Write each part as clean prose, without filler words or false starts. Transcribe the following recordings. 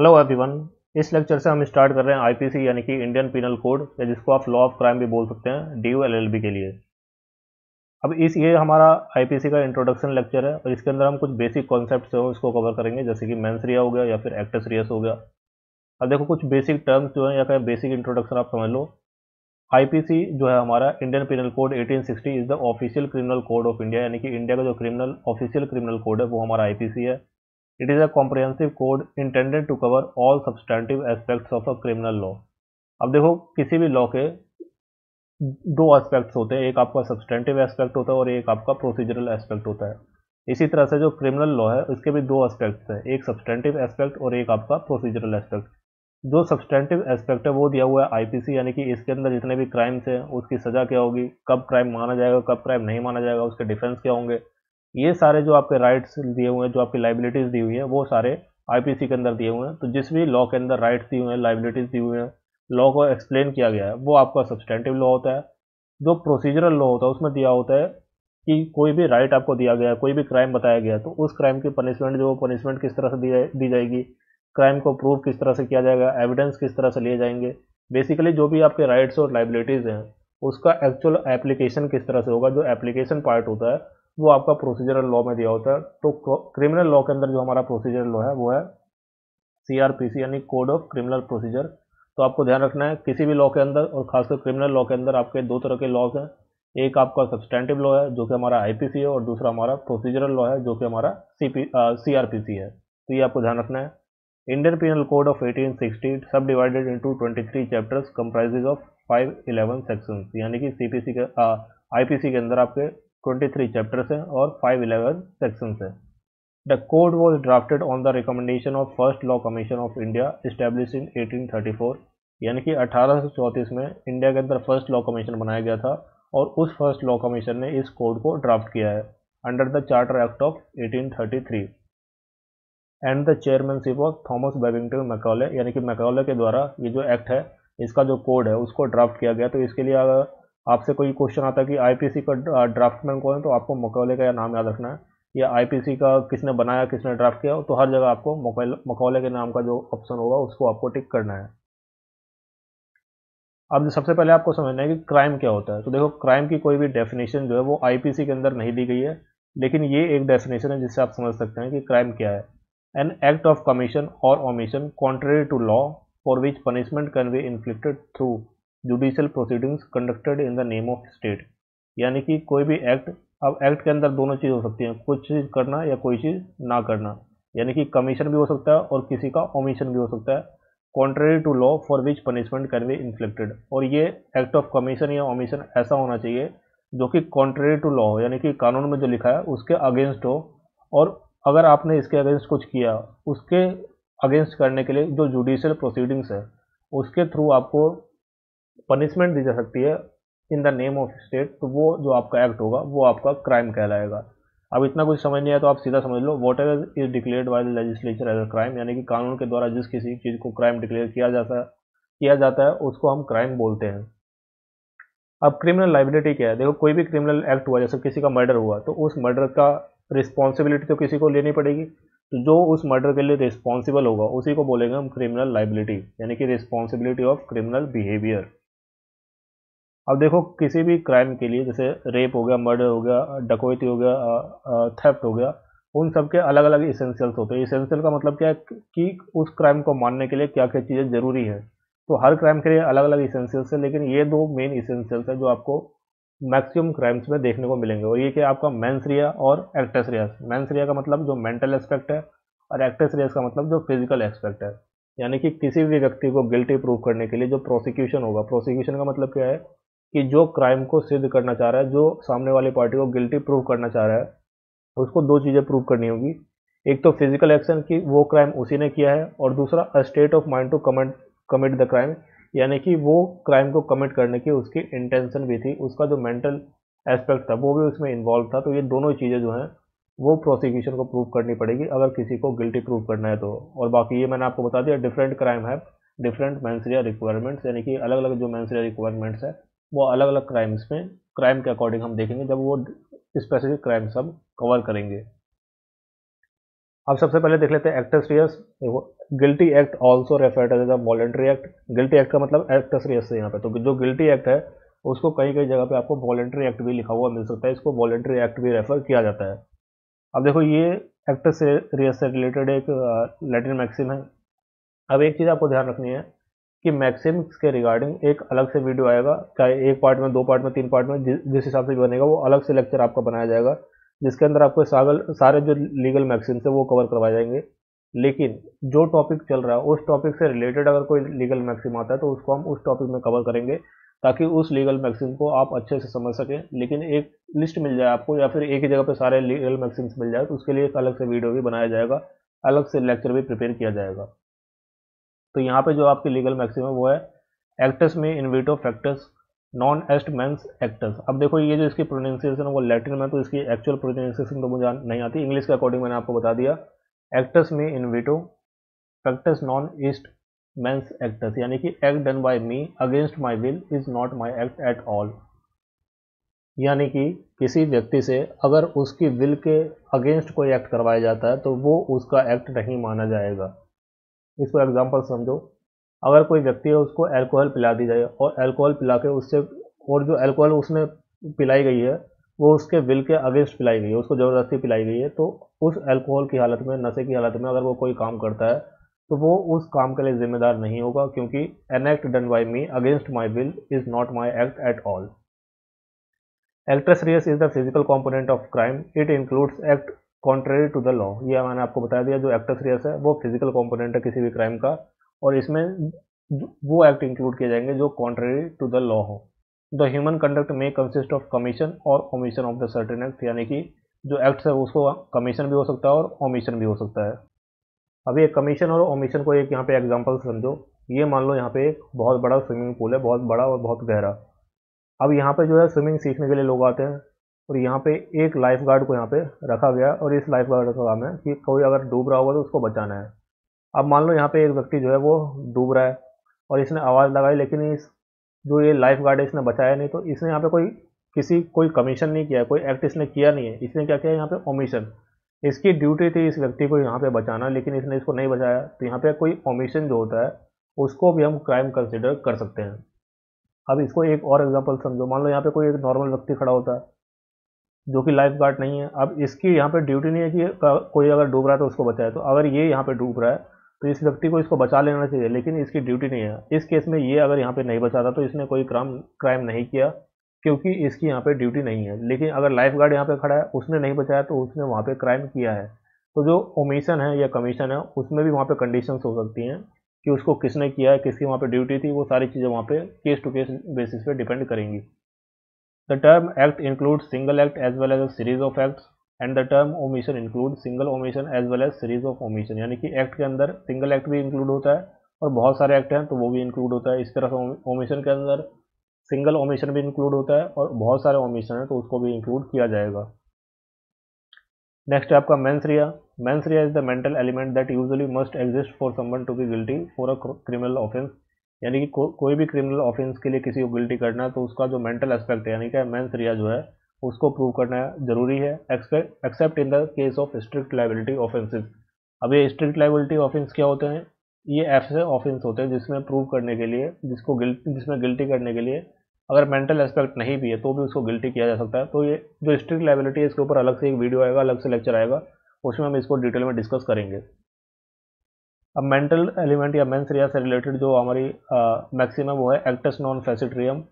Hello everyone, इस lecture से हम स्टार्ट कर रहे हैं आईपीसी यानी कि इंडियन पिनल कोड या जिसको आप लॉ ऑफ क्राइम भी बोल सकते हैं DU LLB के लिए। अब ये हमारा आईपीसी का इंट्रोडक्शन लेक्चर है और इसके अंदर हम कुछ बेसिक कॉन्सेप्ट्स जो इसको कवर करेंगे, जैसे कि मेंस रिया हो गया या फिर एक्टस रियस हो गया। अब देखो कुछ बेसिक टर्म्स जो है या फिर बेसिक इंट्रोडक्शन आप समझ लो। आईपीसी जो है हमारा Indian penal code 1860 is the official criminal code of India, यानी कि इंडिया का जो क्रिमिनल ऑफिशियल क्रिमिनल कोड है वो हमारा आईपीसी है। It is a comprehensive code intended to cover all substantive aspects of a criminal law. अब देखो किसी भी लॉ के दो एस्पेक्ट्स होते हैं, एक आपका सब्सटेंटिव एस्पेक्ट होता है और एक आपका प्रोसीजरल एस्पेक्ट होता है। इसी तरह से जो क्रिमिनल लॉ है उसके भी दो एस्पेक्ट्स हैं, एक सब्सटेंटिव एस्पेक्ट और एक आपका प्रोसीजरल एस्पेक्ट। जो सब्सटेंटिव एस्पेक्ट है वो दिया हुआ है आईपीसी, यानी कि इसके अंदर जितने भी क्राइम्स हैं उसकी सज़ा क्या होगी, कब क्राइम माना जाएगा, कब क्राइम नहीं माना जाएगा, उसके डिफेंस क्या होंगे, ये सारे जो आपके राइट्स दिए हुए हैं, जो आपकी लाइबिलिटीज़ दी हुई है वो सारे आईपीसी के अंदर दिए हुए हैं। तो जिस भी लॉ के अंदर राइट्स दिए हुए हैं, लाइबिलिटीज़ दी हुई हैं, लॉ को एक्सप्लेन किया गया है, वो आपका सब्सटेंटिव लॉ होता है। जो प्रोसीजरल लॉ होता है उसमें दिया होता है कि कोई भी राइट आपको दिया गया है, कोई भी क्राइम बताया गया है तो उस क्राइम की पनिशमेंट जो पनिशमेंट किस तरह से दी जाएगी, क्राइम को प्रूव किस तरह से किया जाएगा, एविडेंस किस तरह से लिए जाएंगे, बेसिकली जो भी आपके राइट्स और लाइबिलिटीज़ हैं उसका एक्चुअल एप्लीकेशन किस तरह से होगा। जो एप्लीकेशन पार्ट होता है वो आपका प्रोसीजरल लॉ में दिया होता है। तो क्रिमिनल लॉ के अंदर जो हमारा प्रोसीजरल लॉ है वो है CRPC यानी कोड ऑफ क्रिमिनल प्रोसीजर। तो आपको ध्यान रखना है किसी भी लॉ के अंदर और खासकर क्रिमिनल लॉ के अंदर आपके दो तरह के लॉज हैं, एक आपका सब्सटेंटिव लॉ है जो कि हमारा आईपीसी है और दूसरा हमारा प्रोसीजरल लॉ है जो कि हमारा CRPC है। तो ये आपको ध्यान रखना है। Indian penal code of 1860 sub divided into 23 chapters comprises of 511 sections, यानी कि आईपीसी के अंदर आपके 23 चैप्टर्स हैं और 511 सेक्शंस हैं। The code was drafted on the recommendation of first law commission of India establish in 1834, यानी कि 1834 में इंडिया के अंदर फर्स्ट लॉ कमीशन बनाया गया था और उस फर्स्ट लॉ कमीशन ने इस कोड को ड्राफ्ट किया है under the charter act of 1833 and the chairmanship of Thomas Babington Macaulay, यानी कि मैकॉले के द्वारा ये जो एक्ट है, इसका जो कोड है उसको ड्राफ्ट किया गया। तो इसके लिए अगर आपसे कोई क्वेश्चन आता है कि आईपीसी का ड्राफ्टमैन कौन है, तो आपको मैकॉले का नाम याद रखना है, या आईपीसी का किसने बनाया, किसने ड्राफ्ट किया, तो हर जगह आपको मैकॉले के नाम का जो ऑप्शन होगा उसको आपको टिक करना है। अब सबसे पहले आपको समझना है कि क्राइम क्या होता है। तो देखो क्राइम की कोई भी डेफिनेशन जो है वो आईपीसी के अंदर नहीं दी गई है, लेकिन ये एक डेफिनेशन है जिससे आप समझ सकते हैं कि क्राइम क्या है। एन एक्ट ऑफ कमीशन और omission contrary to law for which punishment can be inflicted through judicial proceedings conducted in the name of state, यानी कि कोई भी एक्ट, अब एक्ट के अंदर दोनों चीज़ हो सकती हैं, कुछ चीज़ करना या कोई चीज़ ना करना, यानी कि कमीशन भी हो सकता है और किसी का ओमिशन भी हो सकता है। Contrary to law for which punishment can be inflicted, और ये एक्ट ऑफ कमीशन या ओमिशन ऐसा होना चाहिए जो कि कॉन्ट्ररी टू लॉ, यानी कि कानून में जो लिखा है उसके अगेंस्ट हो, और अगर आपने इसके अगेंस्ट कुछ किया, उसके अगेंस्ट करने के लिए जो जुडिशियल प्रोसीडिंग्स है उसके थ्रू आपको पनिशमेंट दी जा सकती है in the name of state, तो वो जो आपका एक्ट होगा वो आपका क्राइम कहलाएगा। अब इतना कुछ समझ नहीं आया तो आप सीधा समझ लो, whatever is declared by the legislature as a crime, यानी कि कानून के द्वारा जिस किसी चीज़ को क्राइम डिक्लेयर किया जाता है उसको हम क्राइम बोलते हैं। अब क्रिमिनल लाइबिलिटी क्या है? देखो कोई भी क्रिमिनल एक्ट हुआ, जैसे किसी का मर्डर हुआ, तो उस मर्डर का रिस्पॉन्सिबिलिटी तो किसी को लेनी पड़ेगी, तो जो उस मर्डर के लिए रिस्पॉन्सिबल होगा उसी को बोलेंगे हम क्रिमिनल लाइबिलिटी, यानी कि रिस्पॉन्सिबिलिटी ऑफ क्रिमिनल बिहेवियर। अब देखो किसी भी क्राइम के लिए, जैसे रेप हो गया, मर्डर हो गया, डकैती हो गया, थेफ्ट हो गया, उन सब के अलग अलग एसेंशियल्स होते हैं। एसेंशियल का मतलब क्या है कि उस क्राइम को मानने के लिए क्या क्या चीज़ें ज़रूरी है। तो हर क्राइम के लिए अलग अलग एसेंशियल्स है, लेकिन ये दो मेन एसेंशियल्स है जो आपको मैक्सिमम क्राइम्स में देखने को मिलेंगे, और ये कि आपका मेंस रिया और एक्टस रियस। मेंस रिया का मतलब जो मेंटल एस्पेक्ट है और एक्टस रियस का मतलब जो फिजिकल एस्पेक्ट है, यानी कि किसी भी व्यक्ति को गिल्टी प्रूव करने के लिए जो प्रोसिक्यूशन होगा, प्रोसिक्यूशन का मतलब क्या है कि जो क्राइम को सिद्ध करना चाह रहा है, जो सामने वाली पार्टी को गिल्टी प्रूव करना चाह रहा है, उसको दो चीज़ें प्रूव करनी होगी, एक तो फिजिकल एक्शन कि वो क्राइम उसी ने किया है, और दूसरा a state of mind to commit the crime, यानी कि वो क्राइम को कमिट करने की उसकी इंटेंशन भी थी, उसका जो मेंटल एस्पेक्ट था वो भी उसमें इन्वॉल्व था। तो ये दोनों चीज़ें जो हैं वो प्रोसिक्यूशन को प्रूव करनी पड़ेगी अगर किसी को गिल्टी प्रूव करना है तो। और बाकी ये मैंने आपको बता दिया, डिफरेंट क्राइम है, डिफरेंट मेंस रिया रिक्वायरमेंट्स, यानी कि अलग अलग जो मेंस रिया रिक्वायरमेंट्स है वो अलग अलग क्राइम्स में क्राइम के अकॉर्डिंग हम देखेंगे जब वो स्पेसिफिक क्राइम्स हम कवर करेंगे। अब सबसे पहले देख लेते हैं actus reus. Guilty act also referred as a voluntary act. Guilty act का मतलब एक्ट असरियस है यहाँ पे, तो जो गिल्टी एक्ट है उसको कई कई जगह पे आपको वॉलेंट्री एक्ट भी लिखा हुआ मिल सकता है, इसको वॉलेंट्री एक्ट भी रेफर किया जाता है। अब देखो ये एक्ट असरियस से रिलेटेड एक लैटिन मैक्सिम है। अब एक चीज़ आपको ध्यान रखनी है कि मैक्सिम्स के रिगार्डिंग एक अलग से वीडियो आएगा, चाहे एक पार्ट में, दो पार्ट में, तीन पार्ट में, जिस हिसाब से बनेगा वो अलग से लेक्चर आपका बनाया जाएगा, जिसके अंदर आपको सारे जो लीगल मैक्सिम्स है वो कवर करवाए जाएंगे। लेकिन जो टॉपिक चल रहा है उस टॉपिक से रिलेटेड अगर कोई लीगल मैक्सिम आता है तो उसको हम उस टॉपिक में कवर करेंगे, ताकि उस लीगल मैक्सिम को आप अच्छे से समझ सकें। लेकिन एक लिस्ट मिल जाए आपको या फिर एक ही जगह पे सारे लीगल मैक्सिम्स मिल जाए तो उसके लिए एक अलग से वीडियो भी बनाया जाएगा, अलग से लेक्चर भी प्रिपेयर किया जाएगा। तो यहाँ पे जो आपकी लीगल मैक्सिम है वो है actus me invito factus non est meus actus. अब देखो ये जो इसकी प्रोनाउंसिएशन है वो लैटिन में, तो इसकी एक्चुअल प्रोनाउंसिएशन तो मुझे नहीं आती, इंग्लिश के अकॉर्डिंग मैंने आपको बता दिया। Actus me invito factus non est meus actus, यानी कि act done by me against my will is not my act at all. यानी कि किसी व्यक्ति से अगर उसकी विल के अगेंस्ट कोई एक्ट करवाया जाता है तो वो उसका एक्ट नहीं माना जाएगा। इसको एग्जांपल समझो, अगर कोई व्यक्ति है उसको अल्कोहल पिला दी जाए और अल्कोहल पिला के उससे, और जो अल्कोहल उसने पिलाई गई है वो उसके विल के अगेंस्ट पिलाई गई है, उसको ज़बरदस्ती पिलाई गई है, तो उस अल्कोहल की हालत में, नशे की हालत में अगर वो कोई काम करता है तो वो उस काम के लिए जिम्मेदार नहीं होगा, क्योंकि an act done by me against my will is not my act at all. Actus reus is the physical component of crime, it includes act contrary to the law. ये मैंने आपको बता दिया, जो एक्ट असरियस है वो फिजिकल कॉम्पोनेंट है किसी भी क्राइम का, और इसमें वो एक्ट इंक्लूड किए जाएंगे जो कॉन्ट्रेरी टू द लॉ हो। द ह्यूमन कंडक्ट में कंसिस्ट ऑफ कमीशन और omission of the certain act, यानी कि जो एक्ट्स है उसको कमीशन भी हो सकता है और ओमिशन भी हो सकता है। अब ये कमीशन और ओमिशन को एक यहाँ पे एग्जांपल समझो। ये मान लो यहाँ पे एक बहुत बड़ा स्विमिंग पूल है, बहुत बड़ा और बहुत गहरा। अब यहाँ पे जो है स्विमिंग सीखने के लिए लोग आते हैं, और यहाँ पे एक लाइफ गार्ड को यहाँ पे रखा गया, और इस लाइफ गार्ड का काम है कि कोई अगर डूब रहा होगा तो उसको बचाना है। अब मान लो यहाँ पे एक व्यक्ति जो है वो डूब रहा है और इसने आवाज़ लगाई, लेकिन इस जो ये लाइफ गार्ड है इसने बचाया नहीं, तो इसने यहाँ पे कोई कमीशन नहीं किया, कोई एक्ट इसने किया नहीं है, इसने क्या किया यहाँ पे ओमिशन। इसकी ड्यूटी थी इस व्यक्ति को यहाँ पे बचाना, लेकिन इसने इसको नहीं बचाया, तो यहाँ पे कोई ओमिशन जो होता है उसको भी हम क्राइम कंसिडर कर सकते हैं। अब इसको एक और एग्जाम्पल समझो, मान लो यहाँ पे कोई एक नॉर्मल व्यक्ति खड़ा होता है जो कि लाइफ गार्ड नहीं है। अब इसकी यहाँ पे ड्यूटी नहीं है कि कोई अगर डूब रहा है तो उसको बचाए, तो अगर ये यहाँ पे डूब रहा है तो इस व्यक्ति को इसको बचा लेना चाहिए, लेकिन इसकी ड्यूटी नहीं है। इस केस में ये अगर यहाँ पे नहीं बचाता तो इसने कोई क्राइम नहीं किया, क्योंकि इसकी यहाँ पे ड्यूटी नहीं है। लेकिन अगर लाइफ गार्ड यहाँ पे खड़ा है, उसने नहीं बचाया तो उसने वहाँ पे क्राइम किया है। तो जो ओमिशन है या कमीशन है उसमें भी वहाँ पे कंडीशंस हो सकती हैं कि उसको किसने किया है, किसकी वहाँ पे ड्यूटी थी, वो सारी चीज़ें वहाँ पे केस टू केस बेसिस पे डिपेंड करेंगी। The term act include single act as well as series of acts and the term omission include single omission as well as series of omission, यानी कि एक्ट के अंदर single act भी include होता है और बहुत सारे एक्ट हैं तो वो भी इंक्लूड होता है। इस तरह से ओमिशन के अंदर सिंगल ओमिशन भी इंक्लूड होता है और बहुत सारे ओमिशन है तो उसको भी इंक्लूड किया जाएगा। नेक्स्ट है आपका mens rea. Mens rea is the mental element that usually must exist for someone to be guilty for a criminal offence, यानी कि कोई भी क्रिमिनल ऑफेंस के लिए किसी को गिल्टी करना है तो उसका जो मेंटल एस्पेक्ट है, यानी कि मेंस रिया जो है उसको प्रूव करना जरूरी है, except in the case of strict liability offences. अब ये स्ट्रिक्ट लायबिलिटी ऑफेंस क्या होते हैं? ये ऐसे ऑफेंस होते हैं जिसमें प्रूव करने के लिए, जिसमें गिल्टी करने के लिए अगर मेंटल एस्पेक्ट नहीं भी है तो भी उसको गिल्टी किया जा सकता है। तो ये जो स्ट्रिक्ट लायबिलिटी है इसके ऊपर अलग से एक वीडियो आएगा, अलग से लेक्चर आएगा, उसमें हम इसको डिटेल में डिस्कस करेंगे। अब मेंटल एलिमेंट या मेंस रिया से रिलेटेड जो हमारी मैक्सिम है वो है एक्टस नॉन फैसिट्रियम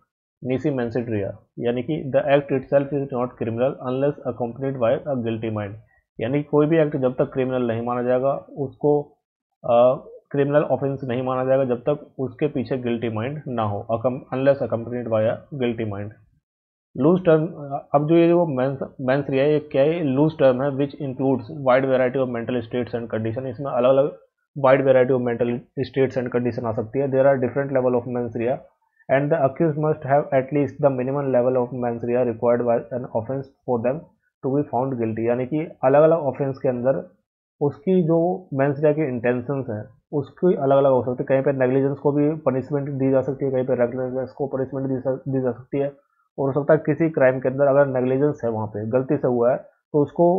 निसी मेंसिट्रिया, यानी कि the act itself is not criminal unless accompanied by a guilty mind, यानी कोई भी एक्ट जब तक क्रिमिनल नहीं माना जाएगा, उसको क्रिमिनल ऑफेंस नहीं माना जाएगा जब तक उसके पीछे गिल्टी माइंड ना हो, unless accompanied by a guilty mind. Loose term, अब जो ये वो मेंस रिया है, ये क्या है? लूज टर्म है which includes wide variety of mental states and condition. इसमें अलग अलग wide variety of mental states and condition आ सकती है। There are different level of mens rea and the accused must have at least the minimum level of mens rea required by an offence for them to be found guilty, यानी कि अलग अलग offence के अंदर उसकी जो मेंस रिया की intentions हैं उसकी अलग अलग हो सकती है। कहीं पे नेग्लिजेंस को भी पनिशमेंट दी जा सकती है, कहीं पे रेगुलेंस को पनिशमेंट दी जा सकती है, और हो सकता है किसी क्राइम के अंदर अगर नेग्लिजेंस है, वहाँ पे गलती से हुआ है, तो उसको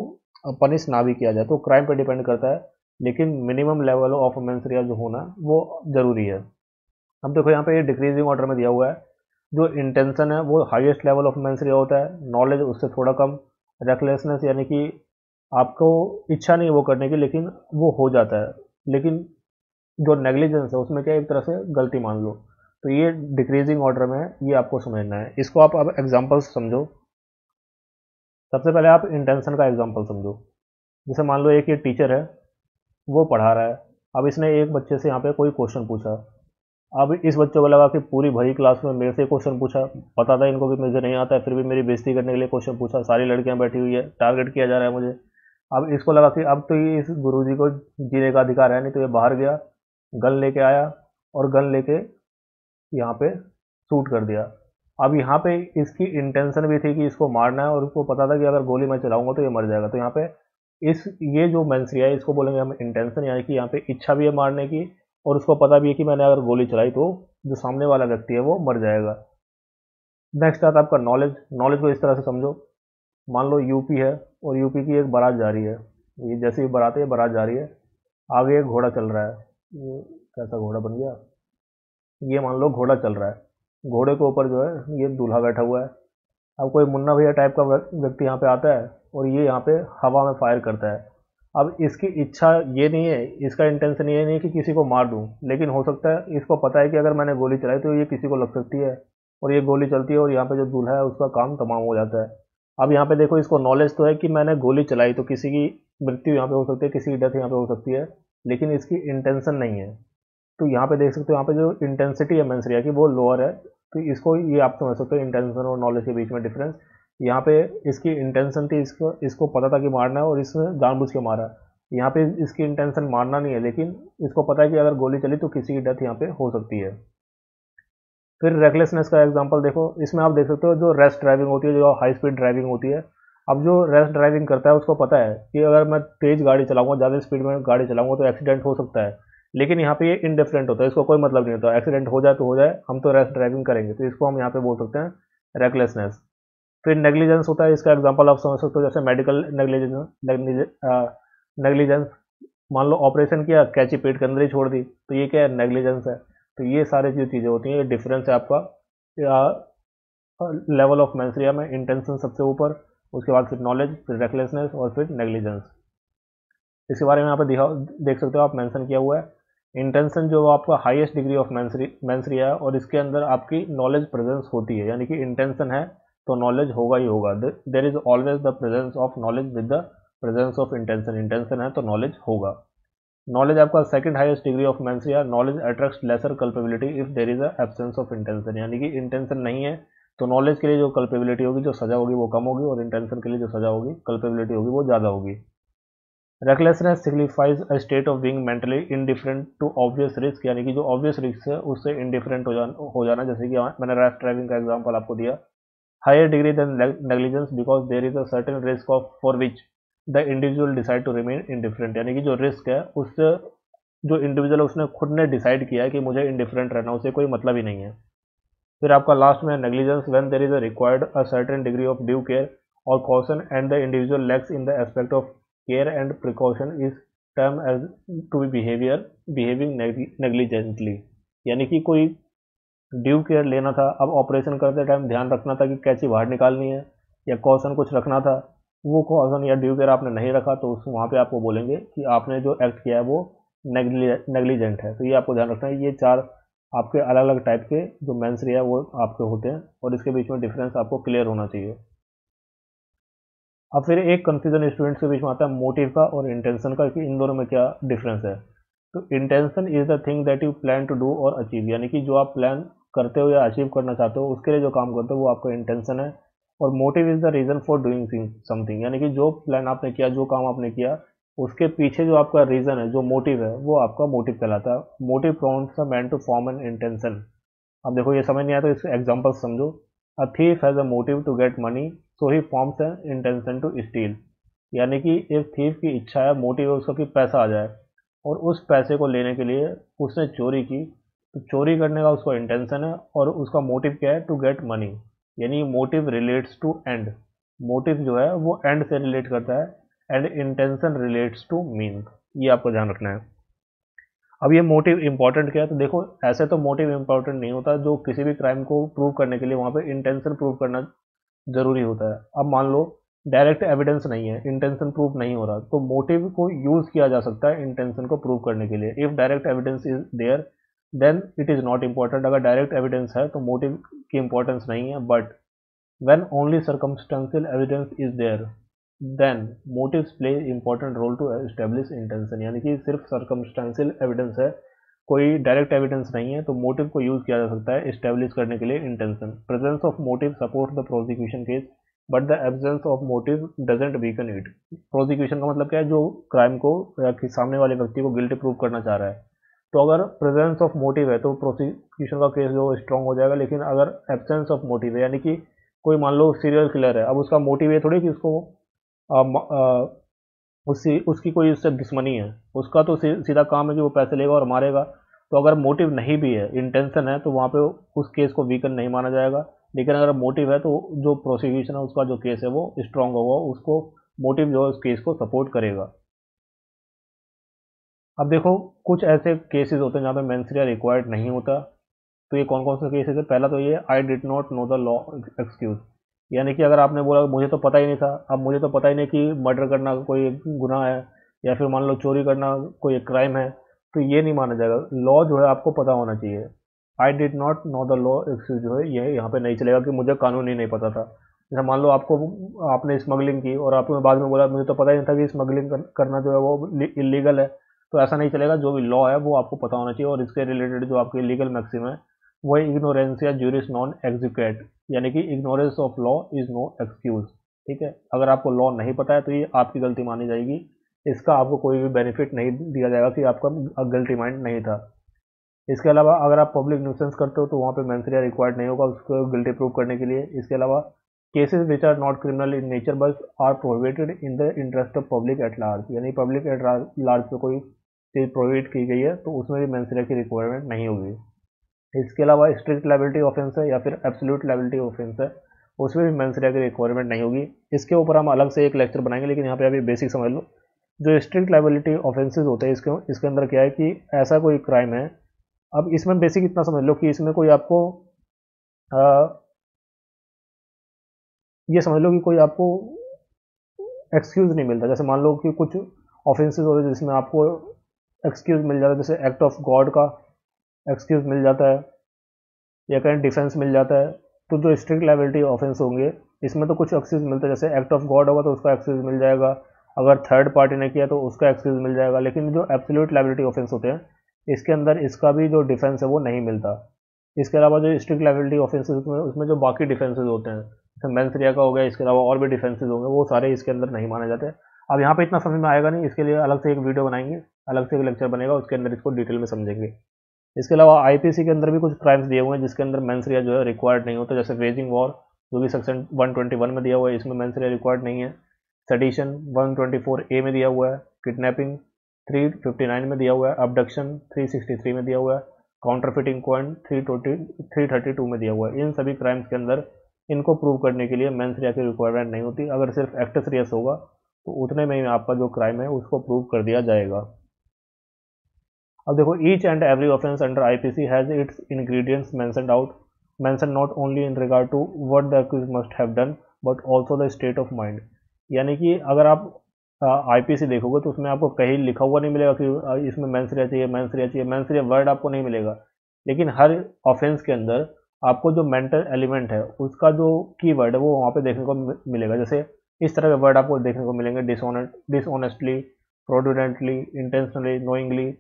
पनिश ना भी किया जाए। तो क्राइम पे डिपेंड करता है लेकिन मिनिमम लेवल ऑफ मेंसरिया जो होना वो ज़रूरी है। अब देखो यहाँ पे ये डिक्रीजिंग ऑर्डर में दिया हुआ है, जो इंटेंशन है वो हाईएस्ट लेवल ऑफ मेंसरिया होता है, नॉलेज उससे थोड़ा कम, रेकलेसनेस यानी कि आपको इच्छा नहीं वो करने की लेकिन वो हो जाता है, लेकिन जो नेग्लिजेंस है उसमें क्या एक तरह से गलती मान लो। तो ये डिक्रीजिंग ऑर्डर में ये आपको समझना है। इसको आप अब एग्जाम्पल्स समझो। सबसे पहले आप इंटेंशन का एग्जाम्पल समझो। जैसे मान लो एक ये टीचर है, वो पढ़ा रहा है, अब इसने एक बच्चे से यहाँ पे कोई क्वेश्चन पूछा, अब इस बच्चे को लगा कि पूरी भरी क्लास में मेरे से क्वेश्चन पूछा, पता था इनको कि मुझे नहीं आता है, फिर भी मेरी बेइज्जती करने के लिए क्वेश्चन पूछा, सारी लड़कियाँ बैठी हुई है, टारगेट किया जा रहा है मुझे। अब इसको लगा कि अब तो ये इस गुरुजी को जीने का अधिकार है नहीं, तो ये बाहर गया, गन लेके आया और गन लेके यहाँ पे शूट कर दिया। अब यहाँ पे इसकी इंटेंशन भी थी कि इसको मारना है और उसको पता था कि अगर गोली मैं चलाऊंगा तो ये मर जाएगा। तो यहाँ पे इस ये जो मेंसरिया है इसको बोलेंगे हम इंटेंशन, यानी कि यहाँ पे इच्छा भी है मारने की और उसको पता भी है कि मैंने अगर गोली चलाई तो जो सामने वाला व्यक्ति है वो मर जाएगा। नेक्स्ट आता है आपका नॉलेज। नॉलेज को इस तरह से समझो, मान लो यूपी है और यूपी की एक बारात जा रही है, ये जैसे ही बारात है बारात जा रही है, आगे एक घोड़ा चल रहा है, ये कैसा घोड़ा बन गया, ये मान लो घोड़ा चल रहा है, घोड़े के ऊपर जो है ये दूल्हा बैठा हुआ है। अब कोई मुन्ना भैया टाइप का व्यक्ति यहाँ पे आता है और ये यहाँ पे हवा में फायर करता है। अब इसकी इच्छा ये नहीं है, इसका इंटेंशन ये नहीं है कि किसी को मार दूँ, लेकिन हो सकता है इसको पता है कि अगर मैंने गोली चलाई तो ये किसी को लग सकती है और ये गोली चलती है और यहाँ पर जो दूल्हा है उसका काम तमाम हो जाता है। अब यहाँ पर देखो इसको नॉलेज तो है कि मैंने गोली चलाई तो किसी की मृत्यु यहाँ पर हो सकती है, किसी की डेथ यहाँ पर हो सकती है, लेकिन इसकी इंटेंशन नहीं है। तो यहाँ पे देख सकते हो यहाँ पे जो इंटेंसिटी है मेंसरिया की वो लोअर है। तो इसको ये आप समझ सकते हो इंटेंशन और नॉलेज के बीच में डिफरेंस। यहाँ पे इसकी इंटेंशन थी, इसको पता था कि मारना है और इसने जानबूझ के मारा। यहाँ पे इसकी इंटेंशन मारना नहीं है, लेकिन इसको पता है कि अगर गोली चली तो किसी की डेथ यहाँ पे हो सकती है। फिर रेकलेसनेस का एग्जाम्पल देखो। इसमें आप देख सकते हो जो रेस्ट ड्राइविंग होती है, जो हाई स्पीड ड्राइविंग होती है, अब जो रेस्ट ड्राइविंग करता है उसको पता है कि अगर मैं तेज़ गाड़ी चलाऊँगा, ज़्यादा स्पीड में गाड़ी चलाऊँगा तो एक्सीडेंट हो सकता है, लेकिन यहाँ पे ये इंडिफरेंट होता है, इसको कोई मतलब नहीं होता, एक्सीडेंट हो जाए तो हो जाए, हम तो रेस्ट ड्राइविंग करेंगे। तो इसको हम यहाँ पे बोल सकते हैं रेकलेसनेस। फिर नेग्लिजेंस होता है, इसका एग्जांपल आप समझ सकते हो जैसे मेडिकल नेग्लिजेंस। मान लो ऑपरेशन किया, कैंची पेट के अंदर ही छोड़ दी, तो ये क्या है, नेग्लिजेंस है। तो ये सारी जो चीज़ें होती हैं, ये डिफरेंस है आपका लेवल ऑफ मेंसरिया में। इंटेंशन सबसे ऊपर, उसके बाद फिर नॉलेज, फिर रेकलेसनेस और फिर नेग्लिजेंस। इसके बारे में यहाँ पर देख सकते हो आप मेंशन किया हुआ है। इंटेंशन जो आपका हाईएस्ट डिग्री ऑफ मेंसरिया है और इसके अंदर आपकी नॉलेज प्रेजेंस होती है, यानी कि इंटेंशन है तो नॉलेज होगा ही होगा। There is always the presence of knowledge with the presence of intention. Intention है तो नॉलेज होगा। नॉलेज आपका second highest degree of mens rea. Knowledge attracts lesser culpability if there is a absence of intention, यानी कि intention नहीं है तो knowledge के लिए जो कल्पेबिलिटी होगी, जो सजा होगी वो कम होगी, और इंटेंशन के लिए जो सजा होगी, कल्पेबिलिटी होगी वो ज़्यादा होगी। Recklessness signifies a state of being mentally indifferent to obvious risk, यानी कि जो ऑब्वियस रिस्क है उससे इनडिफरेंट हो जाना, जैसे कि मैंने रैश ड्राइविंग का एग्जांपल आपको दिया। Higher degree than negligence because there is a certain risk of for which the individual decide to remain indifferent, यानी कि जो रिस्क है उससे जो इंडिविजुअल उसने खुद ने डिसाइड किया है कि मुझे इनडिफरेंट रहना, उससे कोई मतलब ही नहीं है। फिर आपका लास्ट में negligence when there is a required a certain degree of due care और caution and the individual lacks in the aspect of care and precaution is term as to be behaving negligently, यानी कि कोई due care लेना था, अब operation करते time ध्यान रखना था कि कैंची बाहर निकालनी है, या कॉशन कुछ रखना था, वो कॉशन या ड्यू केयर आपने नहीं रखा, तो उस वहाँ पे आपको बोलेंगे कि आपने जो एक्ट किया है वो नेग्लिजेंट है। तो ये आपको ध्यान रखना है। ये चार आपके अलग अलग टाइप के जो मेंसरिया वो आपके होते हैं और इसके बीच में डिफरेंस आपको क्लियर होना चाहिए। अब फिर एक कंफ्यूजन स्टूडेंट्स के बीच में आता है मोटिव का और इंटेंशन का, कि इन दोनों में क्या डिफरेंस है। तो intention is the thing that you plan to do और अचीव, यानी कि जो आप प्लान करते हो या अचीव करना चाहते हो उसके लिए जो काम करते हो वो आपका इंटेंशन है। और motive is the reason for doing something, यानी कि जो प्लान आपने किया, जो काम आपने किया, उसके पीछे जो आपका रीज़न है, जो मोटिव है, वो आपका मोटिव कहलाता है। Motive prompts a man to form an intention. अब देखो ये समझ नहीं आया तो इसके एग्जाम्पल समझो। A thief has a motive to get money so he forms an intention to steal, यानी कि एक थीफ की इच्छा है, मोटिव है उसको कि पैसा आ जाए, और उस पैसे को लेने के लिए उसने चोरी की, तो चोरी करने का उसको इंटेंशन है और उसका मोटिव क्या है, टू गेट मनी, यानी motive relates to end. Motive जो है वो एंड से रिलेट करता है and intention relates to mean. ये आपको ध्यान रखना है। अब ये मोटिव इंपॉर्टेंट क्या है, तो देखो ऐसे तो मोटिव इंपॉर्टेंट नहीं होता, जो किसी भी क्राइम को प्रूव करने के लिए वहाँ पे इंटेंशन प्रूव करना जरूरी होता है। अब मान लो डायरेक्ट एविडेंस नहीं है, इंटेंशन प्रूव नहीं हो रहा, तो मोटिव को यूज़ किया जा सकता है इंटेंशन को प्रूव करने के लिए। If direct evidence is there then it is not important. अगर डायरेक्ट एविडेंस है तो मोटिव की इम्पोर्टेंस नहीं है। But when only circumstantial evidence is there then motives play important role to establish intention. यानी कि सिर्फ सर्कमस्टेंशियल एविडेंस है, कोई डायरेक्ट एविडेंस नहीं है, तो मोटिव को यूज़ किया जा सकता है एस्टेब्लिश करने के लिए intention. Presence of motive support the prosecution case but the absence of motive doesn't weaken it. Prosecution का मतलब क्या है, जो क्राइम को या सामने वाले व्यक्ति को गिल्टी प्रूव करना चाह रहा है, तो अगर प्रेजेंस ऑफ मोटिव है तो प्रोसिक्यूशन का केस जो स्ट्रांग हो जाएगा। लेकिन अगर एब्सेंस ऑफ मोटिव है, यानी कि कोई मान लो सीरियल किलर है, अब उसका मोटिव ये थोड़ी कि उसको उसकी कोई उससे दुश्मनी है, उसका तो सीधा काम है कि वो पैसे लेगा और मारेगा। तो अगर मोटिव नहीं भी है, इंटेंशन है, तो वहाँ पे उस केस को वीकन नहीं माना जाएगा। लेकिन अगर मोटिव है तो जो प्रोसिक्यूशन है उसका जो केस है वो स्ट्रांग होगा, उसको मोटिव जो है उस केस को सपोर्ट करेगा। अब देखो कुछ ऐसे केसेस होते हैं जहाँ पे मेंस रेया रिक्वायर्ड नहीं होता, तो ये कौन कौन से केसेस है। पहला तो ये I did not know the law excuse, यानी कि अगर आपने बोला मुझे तो पता ही नहीं था। अब मुझे तो पता ही नहीं कि मर्डर करना कोई गुनाह है या फिर मान लो चोरी करना कोई क्राइम है, तो ये नहीं माना जाएगा। लॉ जो है आपको पता होना चाहिए। I did not know the law excuse जो है ये यहाँ पे नहीं चलेगा कि मुझे कानून ही नहीं पता था। जैसे मान लो आपने स्मगलिंग की और आपने बाद में बोला मुझे तो पता ही नहीं था कि स्मगलिंग करना जो है वो इलीगल है, तो ऐसा नहीं चलेगा। जो भी लॉ है वो आपको पता होना चाहिए। और इसके रिलेटेड जो आपके लीगल मैक्सिम है वो इग्नोरेंसिया ज्यूरिस नॉन एक्जिक्यूट, यानी कि ignorance of law is no excuse. ठीक है, अगर आपको लॉ नहीं पता है तो ये आपकी गलती मानी जाएगी, इसका आपको कोई भी बेनिफिट नहीं दिया जाएगा कि आपका गलती माइंड नहीं था। इसके अलावा अगर आप पब्लिक न्यूसेंस करते हो तो वहाँ पे मेंस रेया रिक्वायर्ड नहीं होगा उसको गिल्टी प्रूव करने के लिए। इसके अलावा cases which are not criminal in nature but are prohibited in the interest of public at large, यानी पब्लिक एट लार्ज पे कोई चीज़ प्रोहिबिट की गई है तो उसमें भी मेंस रेया की रिक्वायरमेंट नहीं होगी। इसके अलावा स्ट्रिक्ट लायबिलिटी ऑफेंस है या फिर एब्सोल्यूट लायबिलिटी ऑफेंस है, उसमें भी मेंस रेया की रिक्वायरमेंट नहीं होगी। इसके ऊपर हम अलग से एक लेक्चर बनाएंगे, लेकिन यहाँ पर अभी बेसिक समझ लो। जो स्ट्रिक्ट लायबिलिटी ऑफेंसेज होते हैं इसके अंदर क्या है कि ऐसा कोई क्राइम है, अब इसमें बेसिक इतना समझ लो कि इसमें कोई आपको ये समझ लो कि कोई आपको एक्सक्यूज़ नहीं मिलता। जैसे मान लो कि कुछ ऑफेंसेस होते हैं जिसमें आपको एक्सक्यूज़ मिल जाता है, जैसे एक्ट ऑफ गॉड का एक्सक्यूज़ मिल जाता है या कहीं डिफेंस मिल जाता है। तो जो स्ट्रिक्ट लायबिलिटी ऑफेंस होंगे इसमें तो कुछ एक्सक्यूज़ मिलता है, जैसे एक्ट ऑफ गॉड होगा तो उसका एक्सक्यूज़ मिल जाएगा, अगर थर्ड पार्टी ने किया तो उसका एक्सक्यूज़ मिल जाएगा। लेकिन जो एब्सोल्यूट लायबिलिटी ऑफेंस होते हैं इसके अंदर इसका भी जो डिफेंस है वो नहीं मिलता। इसके अलावा जो स्ट्रिक्ट लायबिलिटी ऑफेंसेज उसमें जो बाकी डिफेंसेज होते हैं जैसे मेंस रेया का हो गया, इसके अलावा और भी डिफेंसेज होंगे, वो सारे इसके अंदर नहीं माने जाते। अब यहाँ पे इतना समझ में आएगा नहीं, इसके लिए अलग से एक वीडियो बनाएंगे, अलग से एक लेक्चर बनेगा, उसके अंदर इसको डिटेल में समझेंगे। इसके अलावा आईपीसी के अंदर भी कुछ क्राइम्स दिए हुए हैं जिसके अंदर मेंस रेया जो है रिक्वायर्ड नहीं होता, जैसे वेजिंग वॉर जो कि सेक्शन 121 में दिया हुआ है, इसमें मेंस रेया रिक्वायर्ड नहीं है। सेडिशन 124A में दिया हुआ है, किडनैपिंग 359 में दिया हुआ है, अबडक्शन 363 में दिया हुआ है, काउंटरफिटिंग कॉइन 332 में दिया हुआ है। इन सभी क्राइम्स के अंदर इनको प्रूव करने के लिए मेंस रेया की रिक्वायरमेंट नहीं होती। अगर सिर्फ एक्टस रेयस होगा तो उतने में आपका जो क्राइम है उसको प्रूव कर दिया जाएगा। अब देखो each and every offence under IPC has its ingredients mentioned out mentioned not only in regard to what the accused must have done but also the state of mind. यानी कि अगर आप आईपीसी देखोगे तो उसमें आपको कहीं लिखा हुआ नहीं मिलेगा कि इसमें मेंस रेया चाहिए, मेंस रेया चाहिए, मेंस रेया वर्ड आपको नहीं मिलेगा। लेकिन हर ऑफेंस के अंदर आपको जो मेंटल एलिमेंट है उसका जो कीवर्ड है वो वहाँ पे देखने को मिलेगा। जैसे इस तरह के वर्ड आपको देखने को मिलेंगे, डिसऑनेस्टली, फ्रॉडुलेंटली, इंटेंशनली, नोइंगली।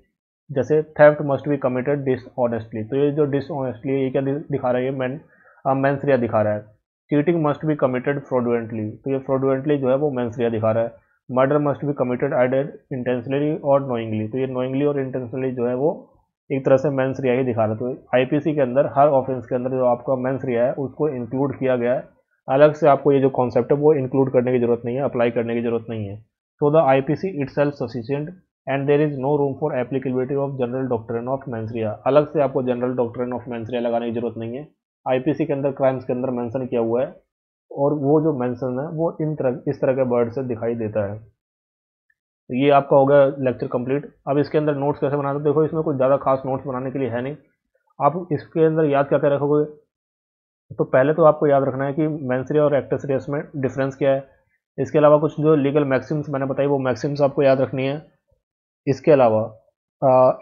जैसे theft must be committed dishonestly, तो ये जो डिसऑनेस्टली ये क्या दिखा रहा है, ये मेंस रेया दिखा रहा है। Cheating must be committed fraudulently, तो ये फ्रॉडुलेंटली जो है वो मेंस रेया दिखा रहा है। Murder must be committed either intentionally और नोइंगली, तो ये नोइंगली और इंटेंशनली जो है वो एक तरह से मेंस रेया ही दिखा रहा है। तो आईपीसी के अंदर हर ऑफेंस के अंदर जो आपका मेंस रेया है उसको इंक्लूड किया गया है। अलग से आपको ये जो कॉन्सेप्ट है वो इंक्लूड करने की जरूरत नहीं है, अप्लाई करने की जरूरत नहीं है। So the IPC itself sufficient and there is no room for applicability of general doctrine of mens rea. अलग से आपको जनरल डॉक्ट्रिन ऑफ मेंस रेया लगाने की जरूरत नहीं है। आईपीसी के अंदर क्राइम्स के अंदर मेंशन किया हुआ है और वो जो मेंशन है वो इस तरह के वर्ड से दिखाई देता है। तो ये आपका हो गया लेक्चर कंप्लीट। अब इसके अंदर नोट्स कैसे बनाते हैं, देखो इसमें कुछ ज़्यादा खास नोट्स बनाने के लिए है नहीं। आप इसके अंदर याद क्या क्या रखोगे, तो पहले तो आपको याद रखना है कि मेंस रे और एक्टर्स रे में डिफरेंस क्या है। इसके अलावा कुछ जो लीगल मैक्सिम्स मैंने बताई वो मैक्सिम्स आपको याद रखनी है। इसके अलावा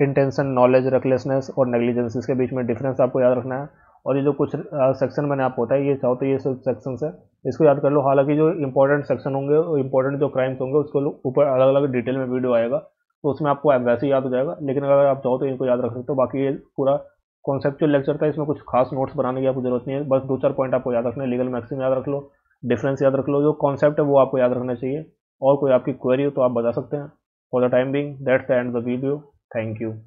इंटेंशन, नॉलेज, रेकलेसनेस और नेग्लिजेंस, इसके बीच में डिफरेंस आपको याद रखना है। और ये जो कुछ सेक्शन मैंने आपको बताया ये चाहो तो ये सब सेक्शंस है, इसको याद कर लो। हालांकि जो इंपॉर्टेंट सेक्शन होंगे और इंपॉर्टेंट जो क्राइम्स होंगे उसको ऊपर अलग अलग डिटेल में वीडियो आएगा तो उसमें आपको वैसे ही याद हो जाएगा, लेकिन अगर आप चाहो तो इनको याद रख सकते हो। बाकी ये पूरा कॉन्सेप्चुअल लेक्चर था, इसमें कुछ खास नोट्स बनाने की आपको जरूरत नहीं है, बस 2-4 पॉइंट आपको याद रखने, लीगल मैक्सिम याद रख लो, डिफरेंस याद रख लो, जो कॉन्सेप्ट है वो आपको याद रखना चाहिए। और कोई आपकी क्वेरी हो तो आप बता सकते हैं। For the time being that's the end of the video, thank you.